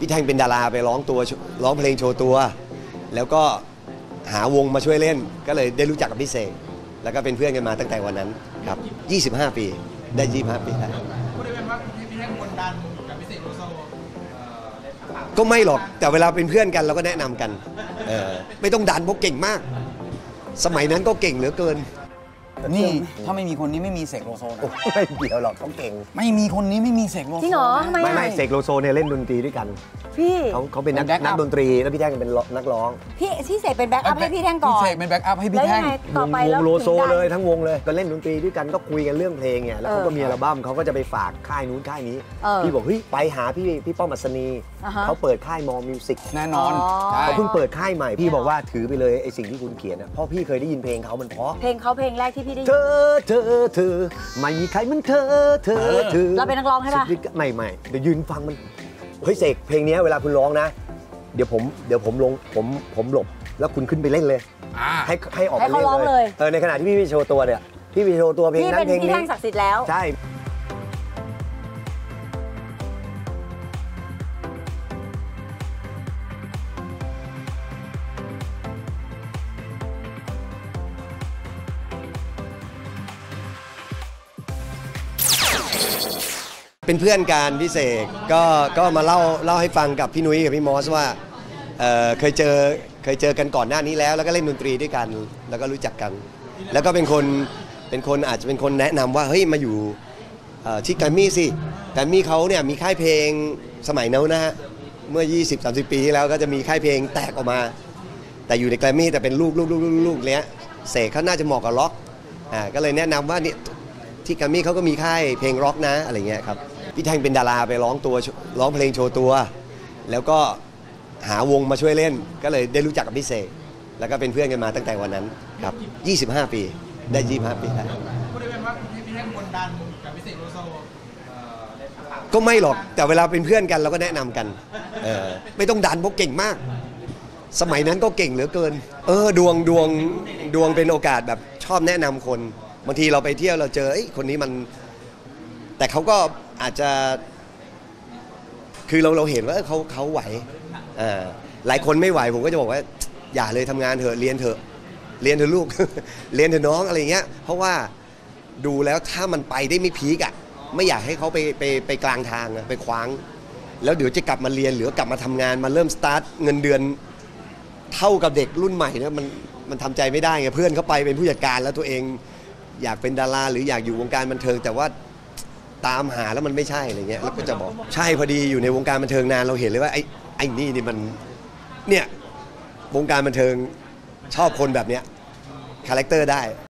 พี่แทงเป็นดาราไปร้องเพลงโชว์ตัวแล้วก็หาวงมาช่วยเล่นก็เลยได้รู้จักกับพี่เสกแล้วก็เป็นเพื่อนกันมาตั้งแต่วันนั้นครับ25ปีได้25ปีแล้วพูดได้เป็นว่าพี่แทงกดดันกับพี่เสกโลโซก็ไม่หรอกแต่เวลาเป็นเพื่อนกันเราก็แนะนำกันไม่ต้องดันเพราะเก่งมากสมัยนั้นก็เก่งเหลือเกินนี่ถ้าไม่มีคนนี้ไม่มีเสกโลโซนะไม่เกี่ยวหรอกต้องเก่งไม่มีคนนี้ไม่มีเสกโลโซจริงเหรอทำไมไม่เสกโลโซเนี่ยเล่นดนตรีด้วยกันพี่เขาเป็นนักดนตรีแล้วพี่แท่งเป็นนักร้องพี่ที่เสกเป็นแบ็คอัพให้พี่แท่งก่อนพี่เสกเป็นแบ็คอัพให้พี่แท่งต่อไปแล้ววงโลโซเลยทั้งวงเลยก็เล่นดนตรีด้วยกันก็คุยกันเรื่องเพลงเนี่ยแล้วเขาก็มีอัลบั้มเขาก็จะไปฝากค่ายนู้นค่ายนี้พี่บอกเฮ้ยไปหาพี่ป้อมอัศนีเขาเปิดค่ายมอมิวสิกแน่นอนเขาเพิ่งเปิดค่ายใหม่พี่บอกว่าถือไปเลยไอสิ่งที่คุณเขียนนะเพราะพี่เคยได้ยินเพลงเขามันเพราะเพลงแรกที่พี่ได้ยินเธอไม่มีใครเหมือนเธอเราเป็นนักร้องใช่ป่ะไม่เดี๋ยวยืนฟังมันเฮ้ยเสกเพลงนี้เวลาคุณร้องนะเดี๋ยวผมลงผมหลบแล้วคุณขึ้นไปเล่นเลยให้ออกไปเล่นเลยในขณะที่พี่ไปโชว์ตัวเนี่ยพี่ไปโชว์ตัวเพลงนั้นเพลงนี้พี่แท่งศักดิ์สิทธิ์แล้วใช่เป็นเพื่อนกันพี่เสกก็มาเล่าให้ฟังกับพี่นุ้ยกับพี่มอสว่าเคยเจอกันก่อนหน้านี้แล้วก็เล่นดนตรีด้วยกันแล้วก็รู้จักกันแล้วก็เป็นคนอาจจะเป็นคนแนะนำว่าเฮ้ยมาอยู่ที่แกรมมี่สิแกรมมี่เขาเนี่ยมีค่ายเพลงสมัยนั้นนะฮะเมื่อ 20-30 ปีที่แล้วก็จะมีค่ายเพลงแตกออกมาแต่อยู่ในแกรมมี่แต่เป็นลูกเนี้ยเสกเขาน่าจะเหมาะกับล็อกก็เลยแนะนำว่าเนี่ยที่แกรมมี่เขาก็มีค่ายเพลงล็อกนะอะไรเงี้ยครับพี่แท่งเป็นดาราไปร้องเพลงโชว์ตัวแล้วก็หาวงมาช่วยเล่นก็เลยได้รู้จักกับพี่เสกแล้วก็เป็นเพื่อนกันมาตั้งแต่วันนั้นครับ25ปีได้25ปีแล้วพูดได้เป็นว่าพี่แท่งกดดันกับพี่เสกโลโซก็ไม่หรอกแต่เวลาเป็นเพื่อนกันเราก็แนะนำกันไม่ต้องดันเพราะเก่งมากสมัยนั้นก็เก่งเหลือเกินดวงเป็นโอกาสแบบชอบแนะนำคนบางทีเราไปเที่ยวเราเจอคนนี้มันแต่เขาก็อาจจะคือเราเห็นว่าเขาไหวหลายคนไม่ไหวผมก็จะบอกว่าอย่าเลยทำงานเถอะเรียนเถอะลูก เรียนเถอะน้องอะไรเงี้ยเพราะว่าดูแล้วถ้ามันไปได้ไม่พีกอ่ะไม่อยากให้เขาไปกลางทางไปคว้างแล้วเดี๋ยวจะกลับมาเรียนหรือกลับมาทำงานมาเริ่มสตาร์ทเงินเดือนเท่ากับเด็กรุ่นใหม่นะมันทำใจไม่ได้ไงเพื่อนเขาไปเป็นผู้จัดการแล้วตัวเองอยากเป็นดาราหรืออยากอยู่วงการบันเทิงแต่ว่าตามหาแล้วมันไม่ใช่อะไรเงี้ยเราก็จะบอกใช่พอดีอยู่ในวงการบันเทิงนานเราเห็นเลยว่าไอ้นี่มันเนี่ยวงการบันเทิงชอบคนแบบเนี้ยคาแรคเตอร์ได้